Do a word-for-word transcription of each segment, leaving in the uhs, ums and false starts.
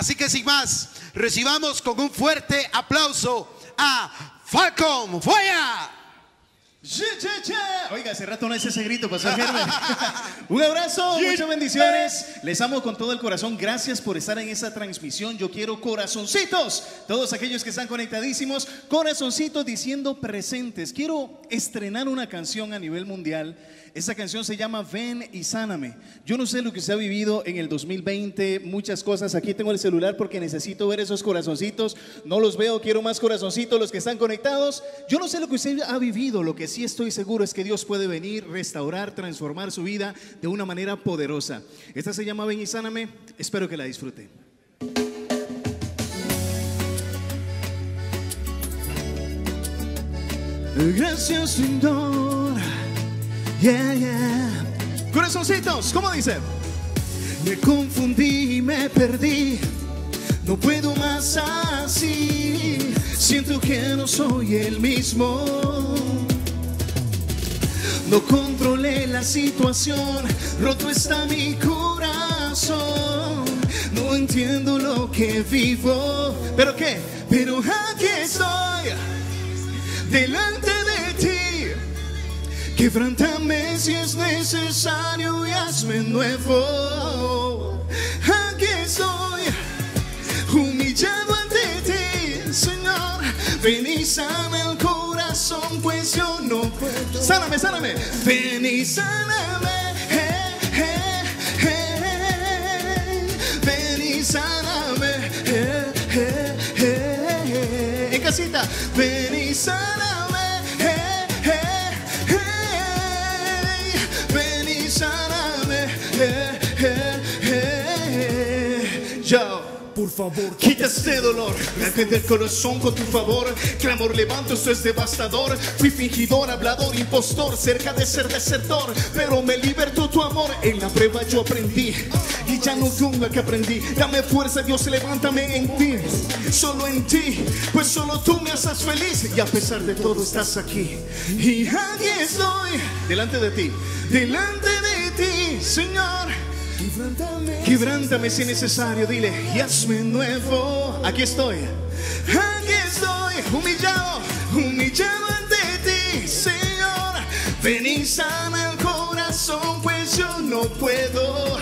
Así que sin más, recibamos con un fuerte aplauso a Falkon Fire. Yeah, yeah, yeah. Oiga, hace rato no hice ese grito, pasó a Germán. Un abrazo, yeah, muchas bendiciones. Les amo con todo el corazón. Gracias por estar en esta transmisión. Yo quiero corazoncitos. Todos aquellos que están conectadísimos, corazoncitos diciendo presentes. Quiero estrenar una canción a nivel mundial. Esta canción se llama Ven y Sáname. Yo no sé lo que usted ha vivido en el dos mil veinte, muchas cosas. Aquí tengo el celular porque necesito ver esos corazoncitos. No los veo, quiero más corazoncitos, los que están conectados. Yo no sé lo que usted ha vivido, lo que sí estoy seguro es que Dios puede venir, restaurar, transformar su vida de una manera poderosa. Esta se llama Ven y Sáname, espero que la disfrute. Gracias, Señor. Yeah, yeah. Corazoncitos, ¿cómo dice? Me confundí y me perdí, no puedo más así, siento que no soy el mismo. No controlé la situación, roto está mi corazón, no entiendo lo que vivo. ¿Pero qué? Pero aquí estoy, delante de ti. Quebrántame si es necesario y hazme nuevo. Aquí estoy, humillado ante ti, Señor. Ven y sáname el corazón, pues yo no puedo. Sáname, sáname. Ven y sáname, eh, eh, eh. Ven y sáname, eh, eh, eh. En casita. Ven y sáname. Por favor, quita este dolor, arranca el corazón con tu favor. Clamor levanto, esto es devastador. Fui fingidor, hablador, impostor, cerca de ser desertor, pero me libertó tu amor. En la prueba yo aprendí y ya no duda que aprendí. Dame fuerza, Dios, levántame en ti, solo en ti, pues solo tú me haces feliz. Y a pesar de todo estás aquí, y aquí estoy, delante de ti, delante de ti, Señor. Quebrántame si es necesario, dile, y hazme nuevo. Aquí estoy, aquí estoy, humillado, humillado ante ti, Señor. Ven y sana el corazón, pues yo no puedo.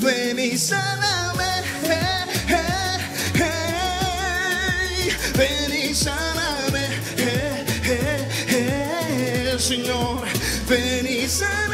Ven y sáname, hey, hey, hey. Ven y sáname, hey, hey, hey. Señor, ven y sáname.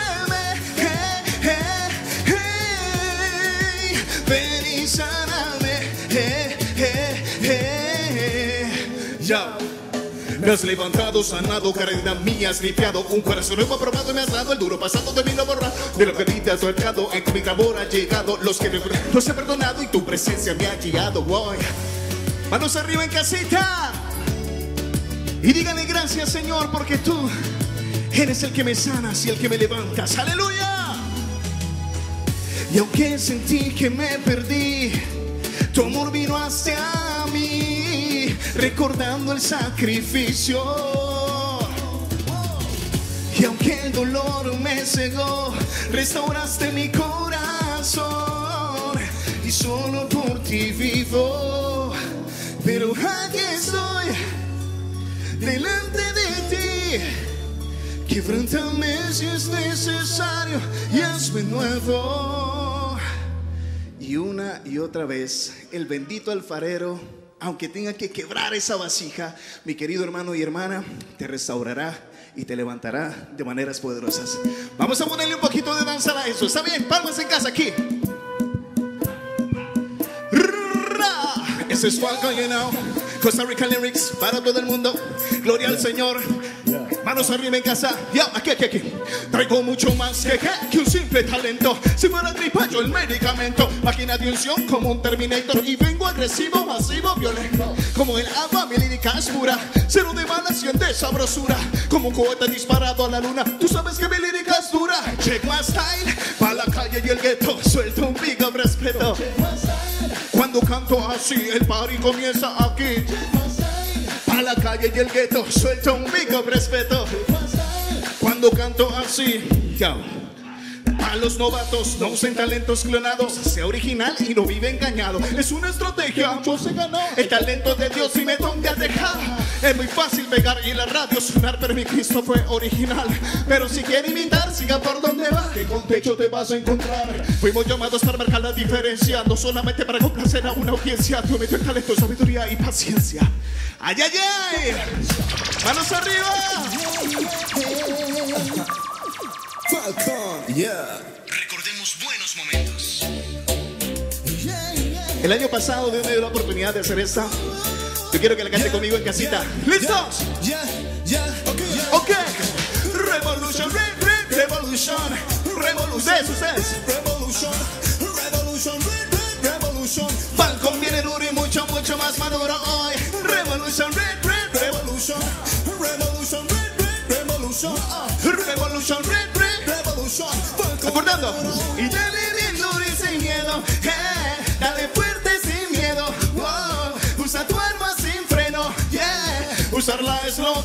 Me has levantado, sanado, carrera mía, has limpiado, un corazón nuevo aprobado, me has dado el duro pasado de mi labor, de lo que te has marcado, a mi labor ha llegado, los que me, los he perdonado y tu presencia me ha guiado hoy. Manos arriba en casita y díganle gracias, Señor, porque tú eres el que me sanas y el que me levantas, aleluya. Y aunque sentí que me perdí, tu amor vino hacia mí, recordando el sacrificio. Y aunque el dolor me cegó, restauraste mi corazón, y solo por ti vivo. Pero aquí estoy, delante de ti. Quebrántame si es necesario y hazme nuevo. Y una y otra vez, el bendito alfarero, aunque tenga que quebrar esa vasija, mi querido hermano y hermana, te restaurará y te levantará de maneras poderosas. Vamos a ponerle un poquito de danza a eso, ¿está bien? Palmas en casa aquí. Eso es Falkon, you know, Costa Rica lyrics para todo el mundo. Gloria al Señor. Manos arriba en casa, yo, aquí, aquí, aquí. Traigo mucho más que, que un simple talento. Si fuera gripa yo el medicamento, máquina de unción como un Terminator. Y vengo agresivo, masivo, violento, como el agua, mi lírica es pura, cero de balas y en desabrosura, como un cohete disparado a la luna. Tú sabes que mi lírica es dura. Check my style, pa' la calle y el gueto, suelto un pico respeto. Cuando canto así, el party comienza aquí. A la calle y el gueto, suelta un big respeto. Cuando canto así, ya. A los novatos no usen talentos clonados, sea original y no vive engañado. Es una estrategia, mucho se ganó. El talento de Dios dime dónde has dejado. Es muy fácil pegar y en la radio sonar, pero mi Cristo fue original. Pero si quiere imitar, siga por donde va, que con techo te vas a encontrar. Fuimos llamados para marcar la diferencia, no solamente para complacer a una audiencia. Tú metes talento, sabiduría y paciencia. ¡Ay, ay, ay! ¡Manos arriba! Falkon, yeah. Recordemos buenos momentos. El año pasado Dios me dio la oportunidad de hacer esta. Yo quiero que la cante yeah, conmigo en casita. Yeah, ¿listos? Yeah, yeah, okay, yeah, okay. Revolution, re, re, revolution, revolution, revolution, revolution, revolution, re, re, revolution. Falkon viene duro y mucho, mucho más maduro hoy. Revolution, re, re, revolution, revolution, re, re, revolution, revolution, re, re, revolution. Acordando. Y dale bien duro y sin miedo. Hey, dale fuerte sin miedo. Wow, usa tu arma sin freno. Yeah, usarla es lo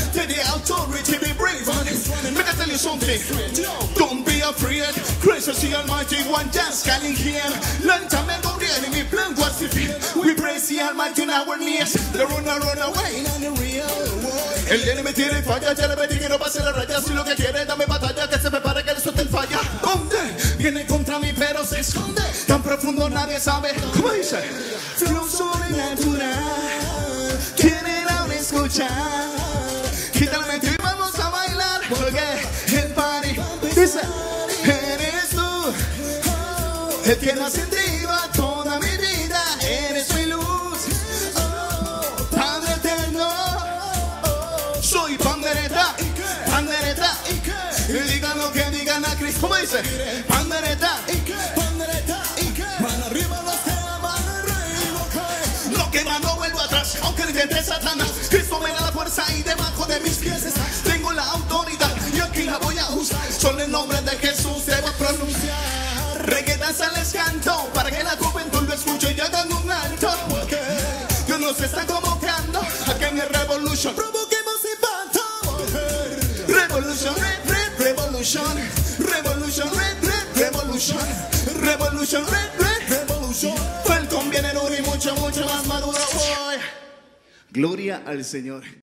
To the authority, be brave on it. Make I tell you something, don't be afraid. Christ is the Almighty one, just calling here. Long time ago, the enemy plan was defeated. We praise the Almighty in our knees. The runner run away. El enemigo tiene falla, ya le pedí que no pase la raya. Si lo que quiere, dame batalla, que se prepare, que le suelte el falla. ¿Dónde? Viene contra mí, pero se esconde. Tan profundo nadie sabe. ¿Cómo dice? Flow sobrenatural, quieren ahora escuchar. Quítale la mente y vamos a bailar, porque el party dice, eres tú. El que nace en ti va toda mi vida, eres mi luz. Padre eterno. Soy pandereta, pandereta, y digan lo que digan a Cristo. ¿Cómo dice? Pandereta, pandereta, mano arriba los temas, mano arriba. Lo que va no vuelvo atrás, aunque le intente Satanás. Cristo me da la fuerza y debajo de mis pies tengo la autoridad y aquí la voy a usar. Solo el nombre de Jesús debo pronunciar. Reguedanza les canto para que la juventud lo escuche y hagan un alto. Porque Dios nos está convocando aquí en el Revolution. Revolution, red, red, revolution, revolution, red, red, revolution, revolution, red, red, revolution. Falkon viene duro y mucho, mucho más maduro hoy. Gloria al Señor.